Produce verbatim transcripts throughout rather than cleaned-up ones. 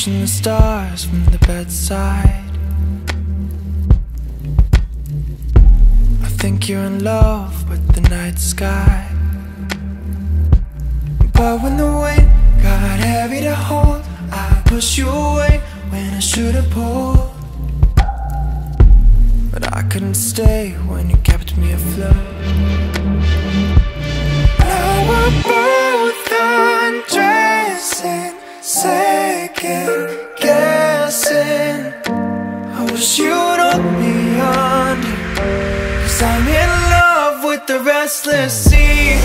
watching the stars from the bedside. I think you're in love with the night sky. But when the weight got heavy to hold, I pushed you away when I should have pulled. But I couldn't stay when you kept me afloat. Now we're both undressing, second guessing. I wish you'd hold me under, 'cause I'm in love with the restless sea.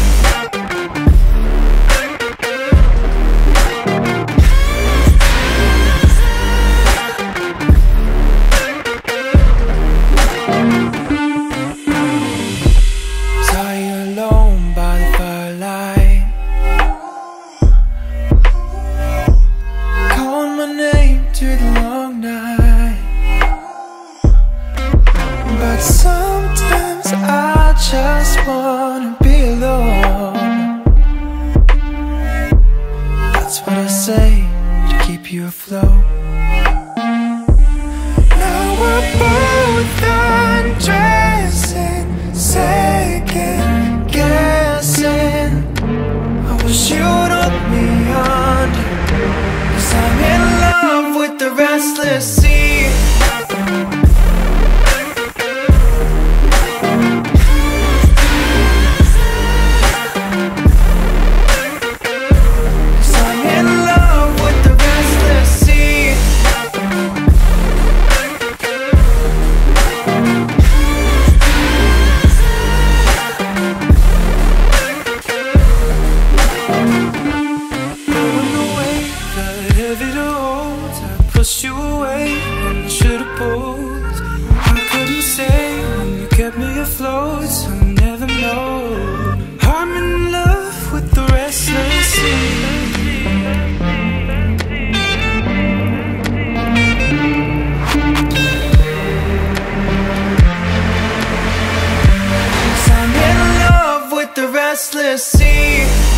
Sometimes I just wanna be alone. That's what I say to keep you afloat. Now we're both undressing, second guessing. I wish you'd hold me under, 'cause I'm in love with the restless sea. Restless sea.